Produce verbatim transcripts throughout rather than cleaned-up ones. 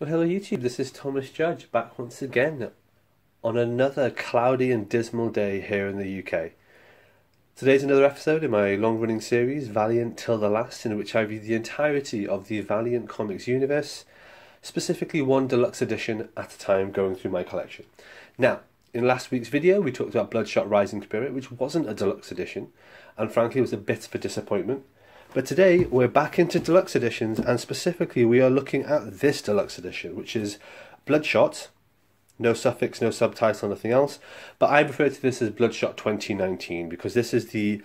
Well, hello YouTube, this is Thomas Judge back once again on another cloudy and dismal day here in the U K. Today's another episode in my long-running series Valiant Till The Last, in which I read the entirety of the Valiant Comics universe, specifically one deluxe edition at a time, going through my collection. Now, in last week's video we talked about Bloodshot Rising Spirit, which wasn't a deluxe edition, and frankly was a bit of a disappointment. But today we're back into deluxe editions, and specifically we are looking at this deluxe edition, which is Bloodshot, no suffix, no subtitle, nothing else, but I refer to this as Bloodshot twenty nineteen because this is the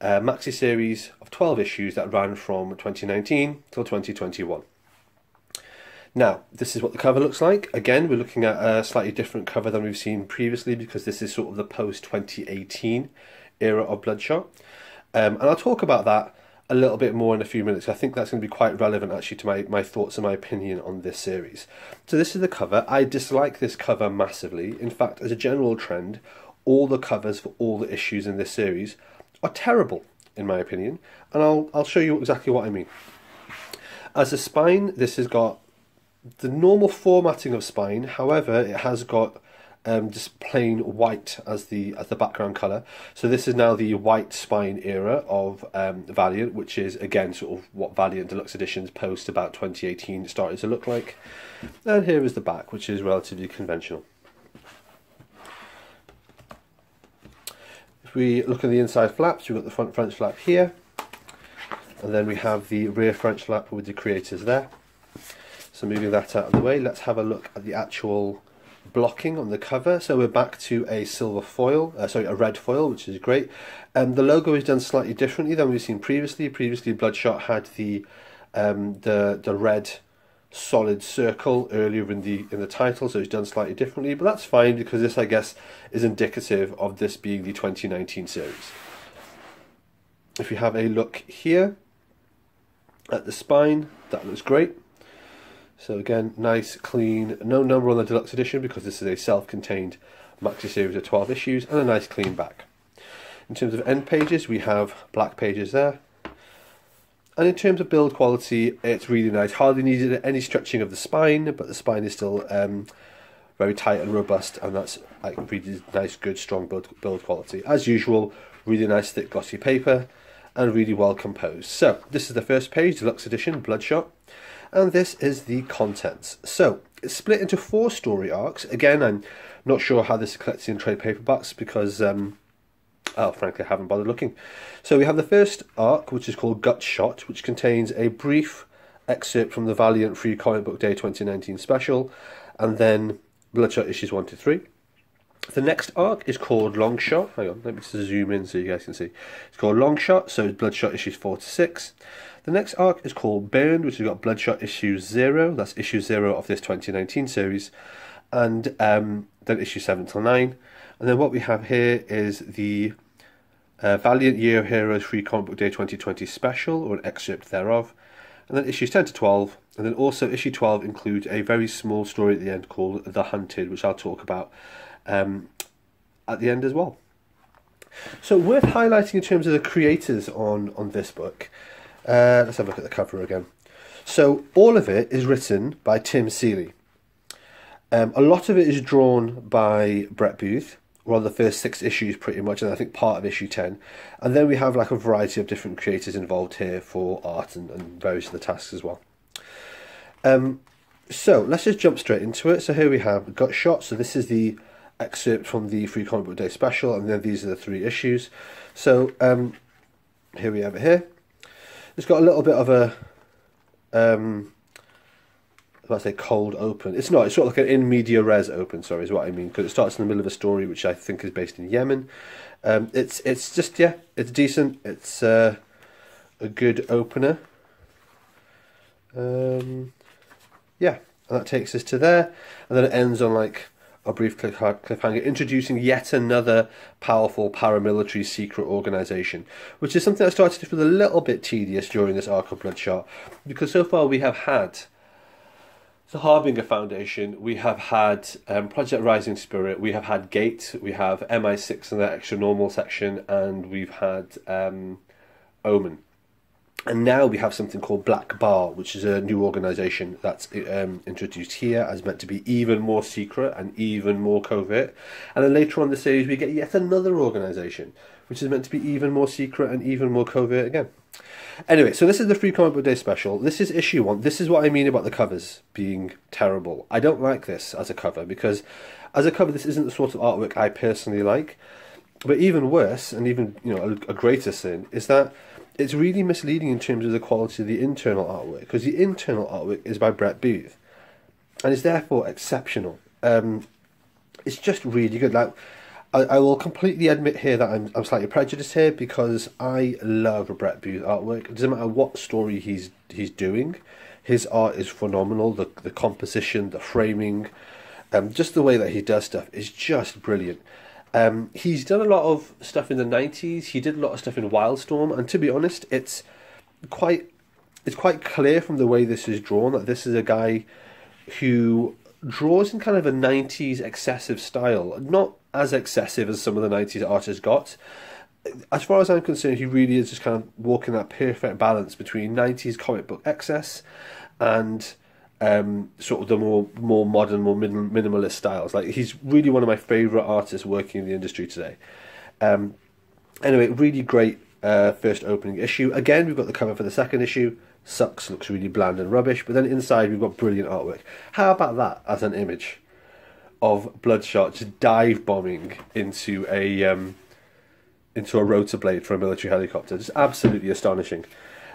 uh, maxi series of twelve issues that ran from twenty nineteen till twenty twenty-one. Now, this is what the cover looks like. Again, we're looking at a slightly different cover than we've seen previously because this is sort of the post twenty eighteen era of Bloodshot, um, and I'll talk about that a little bit more in a few minutes. I think that's going to be quite relevant actually to my, my thoughts and my opinion on this series. So this is the cover. I dislike this cover massively. In fact, as a general trend, all the covers for all the issues in this series are terrible in my opinion, and I'll, I'll show you exactly what I mean. As a spine, this has got the normal formatting of spine, however it has got Um, just plain white as the as the background colour. So this is now the white spine era of um, Valiant, which is again sort of what Valiant Deluxe Editions post about twenty eighteen started to look like. And here is the back, which is relatively conventional. If we look at the inside flaps, we've got the front French flap here, and then we have the rear French flap with the creators there. So moving that out of the way, let's have a look at the actual blocking on the cover. So we're back to a silver foil, uh, sorry, a red foil, which is great. Um, the logo is done slightly differently than we've seen previously. Previously, Bloodshot had the um, the the red solid circle earlier in the in the title, so it's done slightly differently. But that's fine because this, I guess, is indicative of this being the twenty nineteen series. If you have a look here at the spine, that looks great. So again, nice, clean, no number on the deluxe edition because this is a self-contained maxi series of twelve issues, and a nice clean back. In terms of end pages, we have black pages there. And in terms of build quality, it's really nice. Hardly needed any stretching of the spine, but the spine is still um, very tight and robust, and that's like really nice, good, strong build, build quality. As usual, really nice thick glossy paper and really well composed. So this is the first page, deluxe edition, Bloodshot. And this is the contents. So it's split into four story arcs. Again, I'm not sure how this is collected in trade paperbacks because, um, oh, frankly, I haven't bothered looking. So we have the first arc, which is called Gutshot, which contains a brief excerpt from the Valiant Free Comic Book Day twenty nineteen special, and then Bloodshot issues one to three. The next arc is called Longshot. Hang on, let me just zoom in so you guys can see. It's called Longshot, so it's Bloodshot issues four to six. The next arc is called Burned, which has got Bloodshot issue zero. That's issue zero of this twenty nineteen series. And um, then issue seven till nine. And then what we have here is the uh, Valiant Year of Heroes Free Comic Book Day twenty twenty special, or an excerpt thereof. And then issues ten to twelve. And then also issue twelve includes a very small story at the end called The Hunted, which I'll talk about um, at the end as well. So worth highlighting in terms of the creators on, on this book. Uh, let's have a look at the cover again. So all of it is written by Tim Seeley. Um, a lot of it is drawn by Brett Booth, well, the first six issues pretty much, and I think part of issue ten. And then we have like a variety of different creators involved here for art and, and various other tasks as well. Um, so let's just jump straight into it. So here we have Gutshot. So this is the excerpt from the Free Comic Book Day special, and then these are the three issues. So um, here we have it here. It's got a little bit of a, um, I say cold open. It's not, it's sort of like an in media res open, sorry, is what I mean, because it starts in the middle of a story which I think is based in Yemen. Um, it's it's just, yeah, it's decent. It's uh, a good opener. Um, yeah, and that takes us to there. And then it ends on like a brief cliffhanger introducing yet another powerful paramilitary secret organisation, which is something that started to feel a little bit tedious during this arc of Bloodshot, because so far we have had the Harbinger Foundation, we have had um, Project Rising Spirit, we have had GATE, we have M I six and their extra normal section, and we've had um, OMEN. And now we have something called Black Bar, which is a new organisation that's um, introduced here as meant to be even more secret and even more covert. And then later on in the series we get yet another organisation, which is meant to be even more secret and even more covert again. Anyway, so this is the Free Comic Book Day special. This is issue one. This is what I mean about the covers being terrible. I don't like this as a cover, because as a cover this isn't the sort of artwork I personally like. But even worse, and even, you know, a, a greater sin, is that it's really misleading in terms of the quality of the internal artwork, because the internal artwork is by Brett Booth and is therefore exceptional. Um, it's just really good. Like, I, I will completely admit here that I'm, I'm slightly prejudiced here, because I love Brett Booth artwork. It doesn't matter what story he's he's doing, his art is phenomenal. The, the composition, the framing, um, just the way that he does stuff is just brilliant. Um, he's done a lot of stuff in the nineties. He did a lot of stuff in Wildstorm, and to be honest, it's quite it's quite clear from the way this is drawn that this is a guy who draws in kind of a nineties excessive style, not as excessive as some of the nineties artists got. As far as I'm concerned, he really is just kind of walking that perfect balance between nineties comic book excess and Um, sort of the more more modern, more min minimalist styles. Like, he's really one of my favourite artists working in the industry today. Um, anyway, really great uh, first opening issue. Again, we've got the cover for the second issue. Sucks, looks really bland and rubbish. But then inside, we've got brilliant artwork. How about that as an image of Bloodshot just dive bombing into a um, into a rotor blade for a military helicopter? Just absolutely astonishing.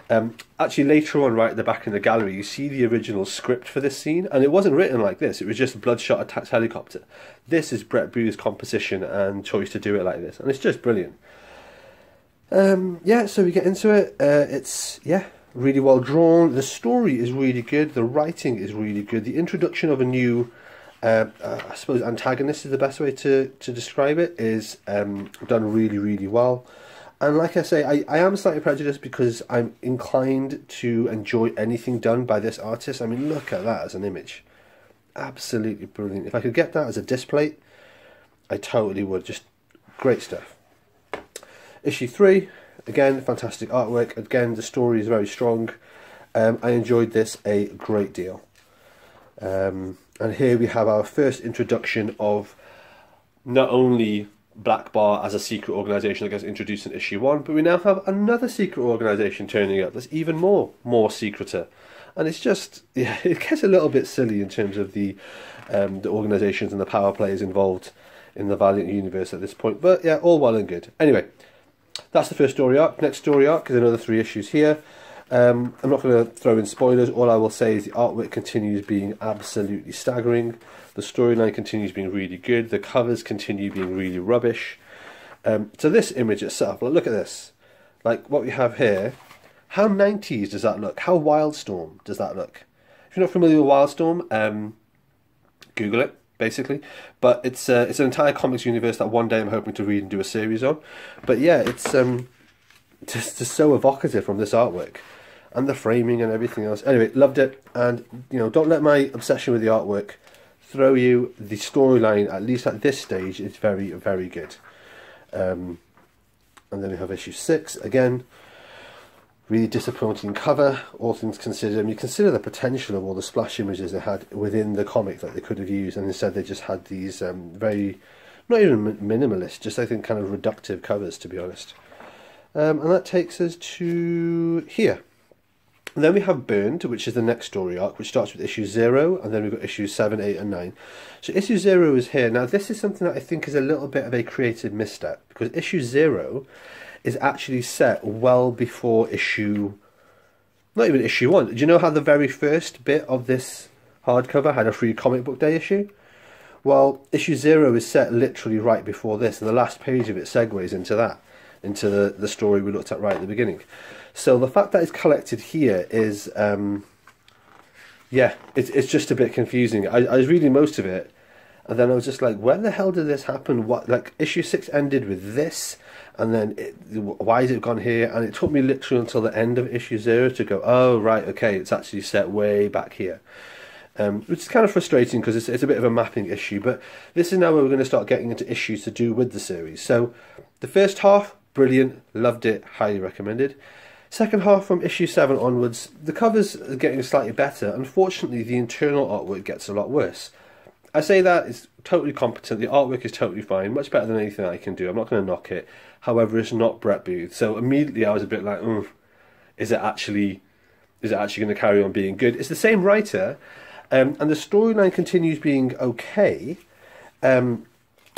Um, actually, later on, right at the back in the gallery, you see the original script for this scene, and it wasn't written like this. It was just Bloodshot attacks helicopter. This is Brett Booth's composition and choice to do it like this, and it's just brilliant. Um, yeah, so we get into it. Uh, it's, yeah, really well drawn. The story is really good. The writing is really good. The introduction of a new, uh, uh, I suppose, antagonist is the best way to, to describe it, is um, done really, really well. And like I say, I, I am slightly prejudiced, because I'm inclined to enjoy anything done by this artist. I mean, look at that as an image. Absolutely brilliant. If I could get that as a display, I totally would. Just great stuff. Issue three, again, fantastic artwork. Again, the story is very strong. Um, I enjoyed this a great deal. Um, and here we have our first introduction of not only Black Bar as a secret organisation that gets introduced in issue one, but we now have another secret organisation turning up that's even more more secreter, and it's just, yeah, it gets a little bit silly in terms of the um, the organisations and the power players involved in the Valiant universe at this point. But yeah, all well and good. Anyway, that's the first story arc. Next story arc is another three issues here. Um, I'm not going to throw in spoilers. All I will say is the artwork continues being absolutely staggering. The storyline continues being really good. The covers continue being really rubbish. Um, so this image itself, look at this. Like, what we have here, how nineties does that look? How Wildstorm does that look? If you're not familiar with Wildstorm, um, Google it, basically. But it's uh, it's an entire comics universe that one day I'm hoping to read and do a series on. But yeah, it's um, just, just so evocative from this artwork. And the framing and everything else. Anyway, loved it. And, you know, don't let my obsession with the artwork throw you. The storyline, at least at this stage, is very, very good. Um, and then we have issue six. Again, really disappointing cover, all things considered. I mean, you consider the potential of all the splash images they had within the comic that they could have used. And instead they just had these um, very, not even minimalist, just I think kind of reductive covers, to be honest. Um, and that takes us to here. And then we have Burned, which is the next story arc, which starts with issue zero, and then we've got issues seven, eight and nine. So issue zero is here. Now this is something that I think is a little bit of a creative misstep, because issue zero is actually set well before issue, not even issue one. Do you know how the very first bit of this hardcover had a Free Comic Book Day issue? Well, issue zero is set literally right before this, and the last page of it segues into that, into the, the story we looked at right at the beginning. So the fact that it's collected here is, um, yeah, it's, it's just a bit confusing. I, I was reading most of it, and then I was just like, when the hell did this happen? What, like, issue six ended with this, and then it, why has it gone here? And it took me literally until the end of issue zero to go, oh, right, okay, it's actually set way back here. Um, which is kind of frustrating, because it's, it's a bit of a mapping issue, but this is now where we're going to start getting into issues to do with the series. So the first half, brilliant, loved it, highly recommended. Second half from issue seven onwards, the covers are getting slightly better. Unfortunately, the internal artwork gets a lot worse. I say that, it's totally competent, the artwork is totally fine, much better than anything I can do, I'm not going to knock it. However, it's not Brett Booth, so immediately I was a bit like, mm, is it actually is it actually going to carry on being good? It's the same writer, um, and the storyline continues being okay, um,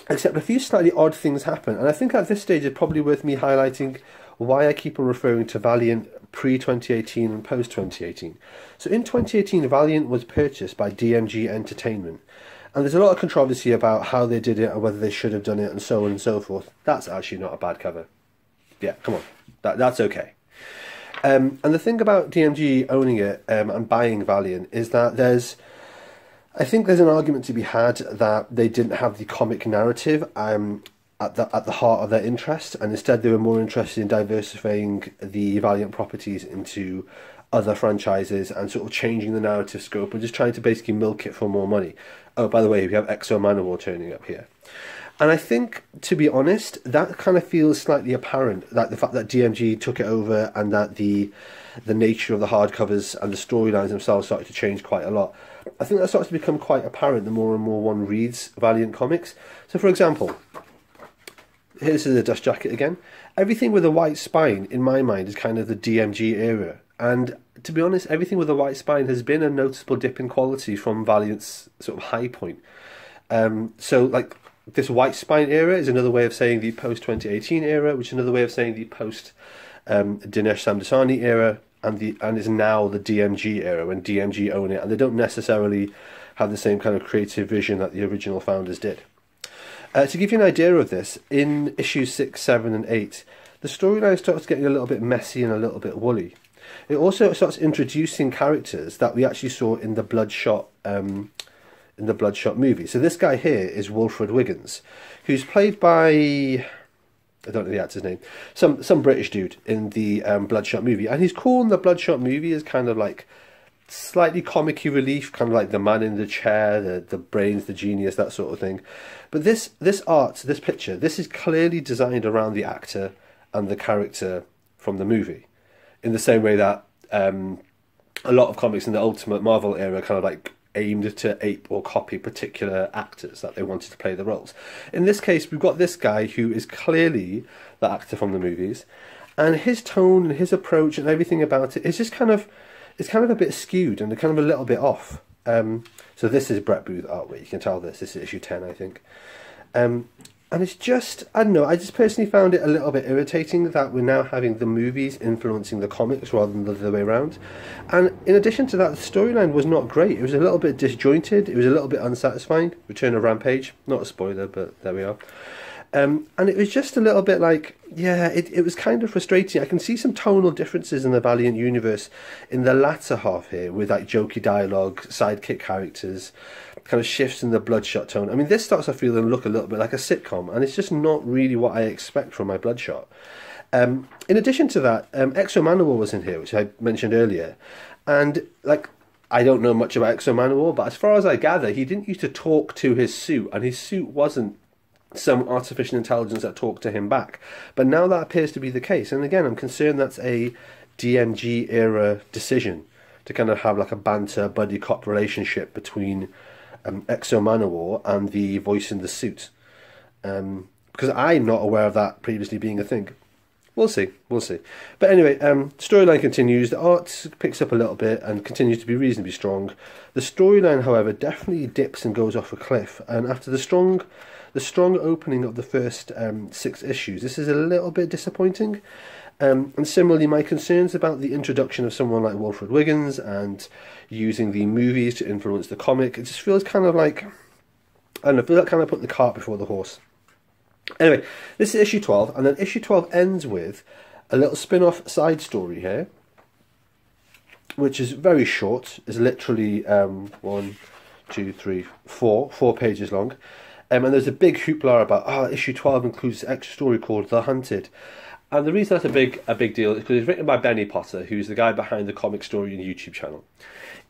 except a few slightly odd things happen, and I think at this stage it's probably worth me highlighting why I keep on referring to Valiant pre twenty eighteen and post twenty eighteen. So in twenty eighteen, Valiant was purchased by D M G Entertainment, and there's a lot of controversy about how they did it and whether they should have done it and so on and so forth. That's actually not a bad cover. Yeah, come on. That, that's okay. Um, and the thing about D M G owning it um, and buying Valiant is that there's... I think there's an argument to be had that they didn't have the comic narrative um, at, the, at the heart of their interest, and instead they were more interested in diversifying the Valiant properties into other franchises and sort of changing the narrative scope and just trying to basically milk it for more money. Oh, by the way, we have X O Manowar turning up here. And I think, to be honest, that kind of feels slightly apparent, that the fact that D M G took it over and that the the nature of the hardcovers and the storylines themselves started to change quite a lot. I think that starts to become quite apparent the more and more one reads Valiant Comics. So, for example, here's the dust jacket again. Everything with a white spine, in my mind, is kind of the D M G era. And to be honest, everything with a white spine has been a noticeable dip in quality from Valiant's sort of high point. Um, so, like, this white spine era is another way of saying the post twenty eighteen era, which is another way of saying the post um, Dinesh Samdasani era, and the and is now the D M G era, when D M G own it, and they don't necessarily have the same kind of creative vision that the original founders did. Uh, to give you an idea of this, in issues six, seven, and eight, the storyline starts getting a little bit messy and a little bit woolly. It also starts introducing characters that we actually saw in the Bloodshot, um, in the Bloodshot movie. So this guy here is Wilfred Wiggins, who's played by, I don't know the actor's name, some some British dude in the um, Bloodshot movie, and he's cool in the Bloodshot movie as kind of like slightly comic-y relief, kind of like the man in the chair, the the brains, the genius, that sort of thing. But this this art, this picture, this is clearly designed around the actor and the character from the movie. In the same way that um, a lot of comics in the Ultimate Marvel era kind of like aimed to ape or copy particular actors that they wanted to play the roles. In this case, we've got this guy who is clearly the actor from the movies, and his tone and his approach and everything about it is just kind of, it's kind of a bit skewed and kind of a little bit off. Um, so this is Brett Booth artwork. You can tell this. This is issue ten, I think. Um, And it's just, I don't know, I just personally found it a little bit irritating that we're now having the movies influencing the comics rather than the other way around. And in addition to that, the storyline was not great. It was a little bit disjointed. It was a little bit unsatisfying. Return of Rampage. Not a spoiler, but there we are. Um, and it was just a little bit like, yeah, it, it was kind of frustrating. I can see some tonal differences in the Valiant universe in the latter half here with like jokey dialogue, sidekick characters, kind of shifts in the Bloodshot tone. I mean, this starts to feel and look a little bit like a sitcom, and it's just not really what I expect from my Bloodshot. Um, in addition to that, um, X O Manowar was in here, which I mentioned earlier, and like, I don't know much about X O Manowar, but as far as I gather, he didn't used to talk to his suit, and his suit wasn't some artificial intelligence that talked to him back. But now that appears to be the case, and again, I'm concerned that's a D M G era decision to kind of have like a banter buddy cop relationship between um, X O Manowar and the voice in the suit, um, because I'm not aware of that previously being a thing. We'll see, we'll see. But anyway, um, storyline continues, the art picks up a little bit and continues to be reasonably strong. The storyline, however, definitely dips and goes off a cliff, and after the strong the strong opening of the first um, six issues, this is a little bit disappointing. Um, and similarly, my concerns about the introduction of someone like Wilfred Wiggins and using the movies to influence the comic, it just feels kind of like, I don't know, I feel like kind of put the cart before the horse. Anyway, this is issue twelve, and then issue twelve ends with a little spin-off side story here, which is very short. It's literally um, one, two, three, four, four pages long. Um, and there's a big hoopla about, ah, oh, issue twelve includes this extra story called The Hunted. And the reason that's a big a big deal is because it's written by Benny Potter, who's the guy behind The Comic Story and YouTube channel.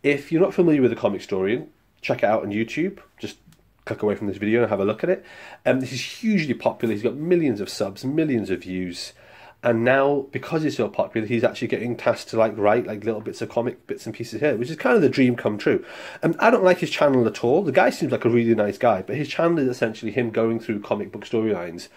If you're not familiar with The Comic Story, check it out on YouTube. Just click away from this video and have a look at it. Um, this is hugely popular. He's got millions of subs, millions of views. And now, because he's so popular, he's actually getting tasked to like write like little bits of comic bits and pieces here, which is kind of the dream come true. And I don't like his channel at all. The guy seems like a really nice guy, but his channel is essentially him going through comic book storylines,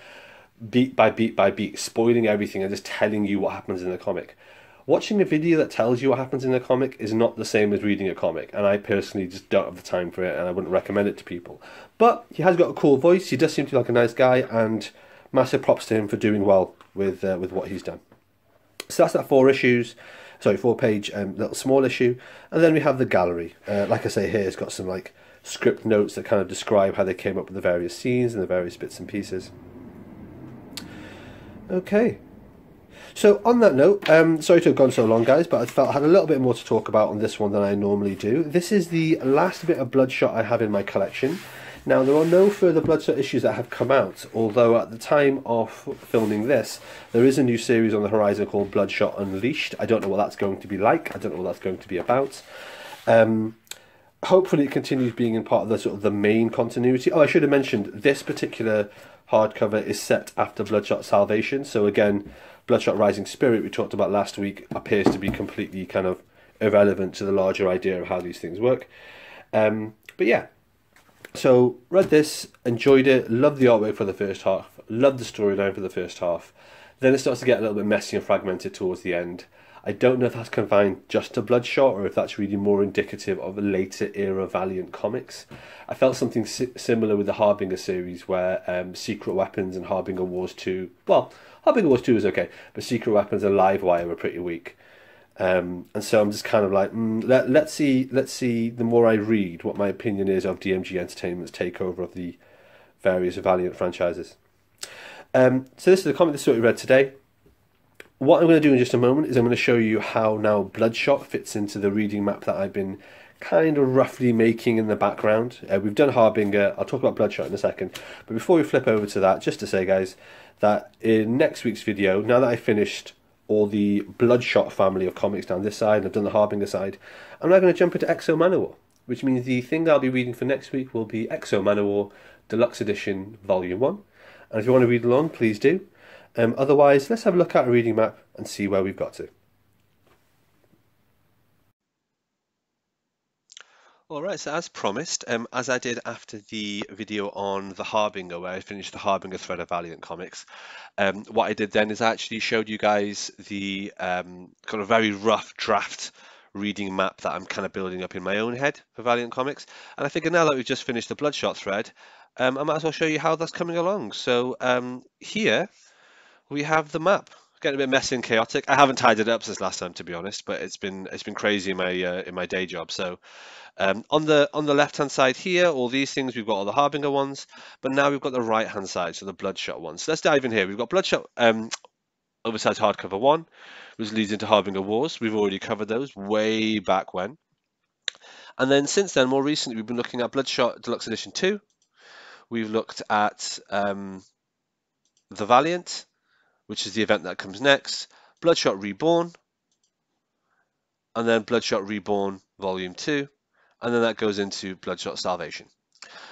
beat by beat by beat, spoiling everything and just telling you what happens in the comic. Watching a video that tells you what happens in the comic is not the same as reading a comic, and I personally just don't have the time for it, and I wouldn't recommend it to people. But he has got a cool voice, he does seem to be like a nice guy, and massive props to him for doing well with uh, with what he's done. So that's that four issues, sorry, four page um, little small issue. And then we have the gallery. Uh, like I say, here it's got some like script notes that kind of describe how they came up with the various scenes and the various bits and pieces. Okay, so on that note, um, sorry to have gone so long guys, but I felt I had a little bit more to talk about on this one than I normally do. This is the last bit of Bloodshot I have in my collection. Now, there are no further Bloodshot issues that have come out, although at the time of filming this, there is a new series on the horizon called Bloodshot Unleashed. I don't know what that's going to be like. I don't know what that's going to be about. Um, hopefully it continues being in part of the sort of the main continuity. Oh, I should have mentioned, this particular hardcover is set after Bloodshot Salvation. So again, Bloodshot Rising Spirit, we talked about last week, appears to be completely kind of irrelevant to the larger idea of how these things work. Um, but yeah. So, read this, enjoyed it, loved the artwork for the first half, loved the storyline for the first half. Then it starts to get a little bit messy and fragmented towards the end. I don't know if that's confined just to Bloodshot or if that's really more indicative of a later era Valiant Comics. I felt something si similar with the Harbinger series where um, Secret Weapons and Harbinger Wars two... Well, Harbinger Wars two is okay, but Secret Weapons and Livewire were pretty weak. Um, and so I'm just kind of like, mm, let, let's see, let's see the more I read what my opinion is of D M G Entertainment's takeover of the various Valiant franchises. Um, so this is the comic, this is what we read today. What I'm going to do in just a moment is I'm going to show you how now Bloodshot fits into the reading map that I've been kind of roughly making in the background. Uh, we've done Harbinger, I'll talk about Bloodshot in a second, but before we flip over to that, just to say guys, that in next week's video, now that I finished all the Bloodshot family of comics down this side, and I've done the Harbinger side, I'm now going to jump into X O Manowar, which means the thing that I'll be reading for next week will be X O Manowar Deluxe Edition Volume one. And if you want to read along, please do. Um, otherwise, let's have a look at a reading map and see where we've got to. Alright, so as promised, um, as I did after the video on The Harbinger, where I finished the Harbinger thread of Valiant Comics, um, what I did then is I actually showed you guys the um, kind of very rough draft reading map that I'm kind of building up in my own head for Valiant Comics. And I figure now that we've just finished the Bloodshot thread, um, I might as well show you how that's coming along. So um, here we have the map. Getting a bit messy and chaotic. I haven't tied it up since last time, to be honest, but it's been it's been crazy in my uh, in my day job. So um, on the on the left hand side here, all these things, we've got all the Harbinger ones, but now we've got the right hand side, so the Bloodshot ones. So let's dive in here. We've got Bloodshot um, oversized hardcover one, which leads into Harbinger Wars. We've already covered those way back when, and then since then, more recently, we've been looking at Bloodshot Deluxe Edition two. We've looked at um, the Valiant, which is the event that comes next, Bloodshot Reborn, and then Bloodshot Reborn Volume two, and then that goes into Bloodshot Salvation.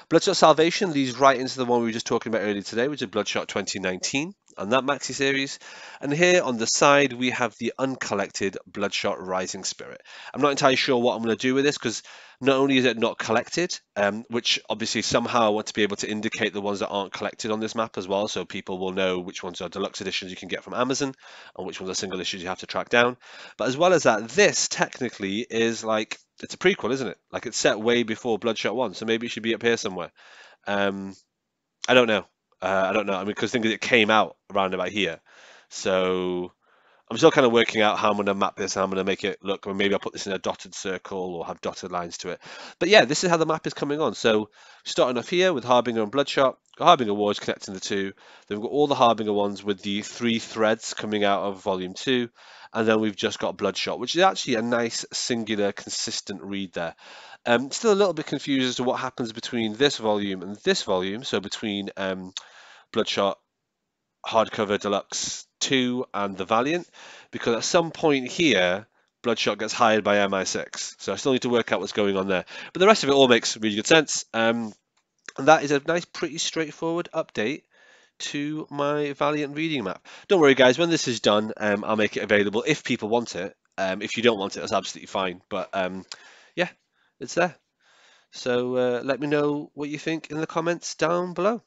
Bloodshot Salvation leads right into the one we were just talking about earlier today, which is Bloodshot twenty nineteen, and that maxi series. And here on the side, we have the uncollected Bloodshot Rising Spirit. I'm not entirely sure what I'm going to do with this, because not only is it not collected, um, which obviously somehow I want to be able to indicate the ones that aren't collected on this map as well, so people will know which ones are deluxe editions you can get from Amazon and which ones are single issues you have to track down. But as well as that, this technically is like, it's a prequel, isn't it? Like, it's set way before Bloodshot one, so maybe it should be up here somewhere. Um, I don't know. Uh, I don't know. I mean, because things it came out around about here, so I'm still kind of working out how I'm going to map this and how I'm going to make it look. Or maybe I'll put this in a dotted circle or have dotted lines to it. But yeah, this is how the map is coming on. So starting off here with Harbinger and Bloodshot, Harbinger Wars connecting the two. Then we've got all the Harbinger ones with the three threads coming out of Volume two. And then we've just got Bloodshot, which is actually a nice, singular, consistent read there. Um, still a little bit confused as to what happens between this volume and this volume. So between um, Bloodshot Hardcover Deluxe two and the Valiant, because at some point here, Bloodshot gets hired by M I six. So I still need to work out what's going on there. But the rest of it all makes really good sense. Um, and that is a nice, pretty straightforward update to my Valiant reading map. Don't worry guys, when this is done, um, I'll make it available if people want it. Um, if you don't want it, that's absolutely fine. But um, yeah, it's there. So uh, let me know what you think in the comments down below.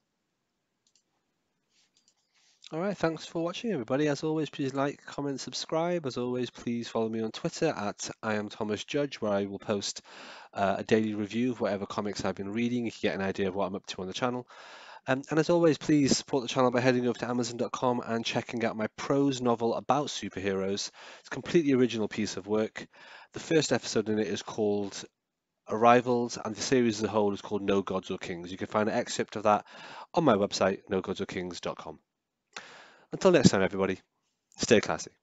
All right, thanks for watching, everybody. As always, please like, comment, subscribe. As always, please follow me on Twitter at I am Thomas Judge, where I will post uh, a daily review of whatever comics I've been reading. You can get an idea of what I'm up to on the channel. Um, and as always, please support the channel by heading over to Amazon dot com and checking out my prose novel about superheroes. It's a completely original piece of work. The first episode in it is called Arrivals, and the series as a whole is called No Gods or Kings. You can find an excerpt of that on my website, no gods or kings dot com. Until next time, everybody, stay classy.